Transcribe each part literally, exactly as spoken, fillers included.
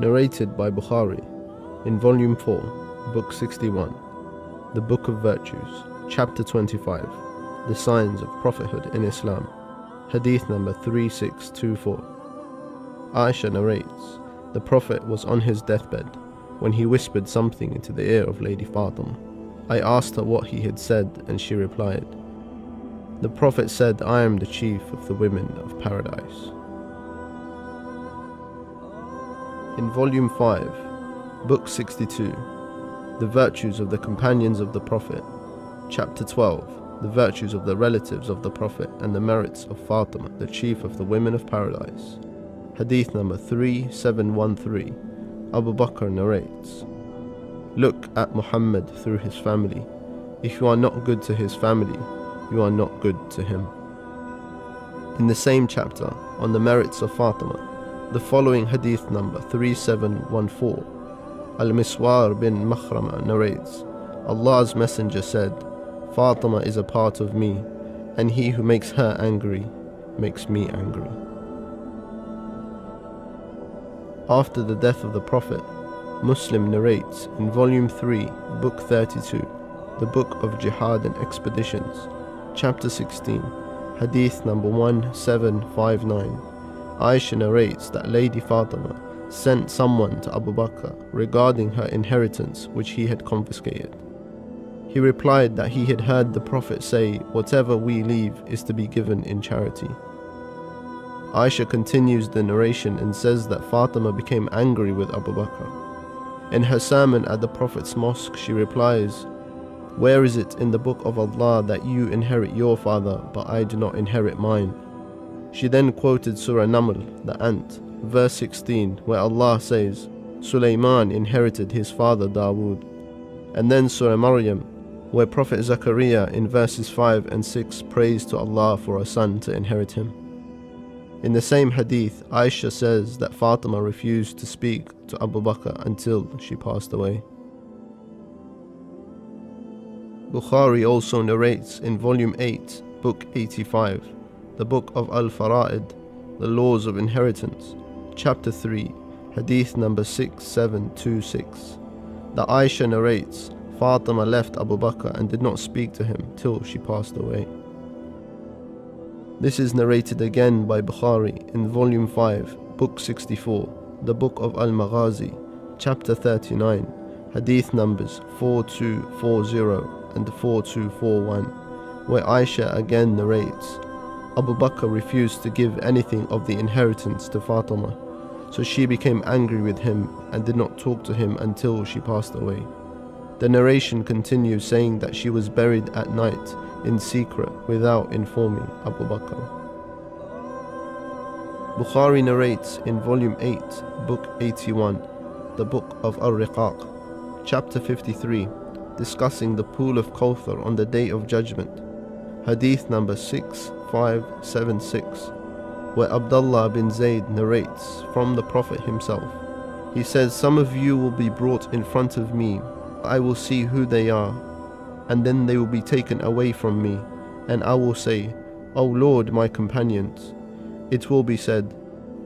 narrated by Bukhari in Volume four, Book sixty-one, The Book of Virtues, Chapter twenty-five, The Signs of Prophethood in Islam, Hadith number thirty-six twenty-four. Aisha narrates, the Prophet was on his deathbed when he whispered something into the ear of Lady Fatima. I asked her what he had said and she replied, the Prophet said, I am the chief of the women of paradise. In Volume five, Book sixty-two, The Virtues of the Companions of the Prophet, Chapter twelve, The Virtues of the Relatives of the Prophet and the Merits of Fatima, the Chief of the Women of Paradise, Hadith number thirty-seven thirteen, Abu Bakr narrates, look at Muhammad through his family. If you are not good to his family, you are not good to him. In the same chapter, on the merits of Fatima, the following hadith number thirty-seven fourteen, Al-Miswar bin Makhrama narrates, Allah's Messenger said, Fatima is a part of me, and he who makes her angry makes me angry. After the death of the Prophet, Muslim narrates in Volume three, Book thirty-two, The Book of Jihad and Expeditions, Chapter sixteen, Hadith number seventeen fifty-nine. Aisha narrates that Lady Fatima sent someone to Abu Bakr regarding her inheritance which he had confiscated. He replied that he had heard the Prophet say, whatever we leave is to be given in charity. Aisha continues the narration and says that Fatima became angry with Abu Bakr. In her sermon at the Prophet's mosque, she replies, where is it in the book of Allah that you inherit your father, but I do not inherit mine? She then quoted Surah Naml, the Ant, verse sixteen, where Allah says, Sulaiman inherited his father Dawood, and then Surah Maryam, where Prophet Zakaria in verses five and six prays to Allah for a son to inherit him. In the same hadith, Aisha says that Fatima refused to speak to Abu Bakr until she passed away. Bukhari also narrates in Volume eight, Book eighty-five, The Book of Al-Fara'id, The Laws of Inheritance, Chapter three, Hadith number sixty-seven twenty-six, that Aisha narrates, Fatima left Abu Bakr and did not speak to him till she passed away. This is narrated again by Bukhari in Volume five, Book sixty-four, The Book of Al-Maghazi, Chapter thirty-nine, Hadith numbers forty-two forty and forty-two forty-one, where Aisha again narrates, Abu Bakr refused to give anything of the inheritance to Fatima, so she became angry with him and did not talk to him until she passed away. The narration continues saying that she was buried at night in secret without informing Abu Bakr. Bukhari narrates in Volume eight, Book eighty-one, The Book of Ar-Riqaq, Chapter fifty-three, discussing the pool of Qawthar on the Day of Judgment, Hadith number six five seven six, where Abdullah bin Zayd narrates from the Prophet himself. He says, some of you will be brought in front of me, I will see who they are, and then they will be taken away from me, and I will say, O Lord, my companions. It will be said,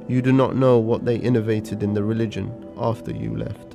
you do not know what they innovated in the religion after you left.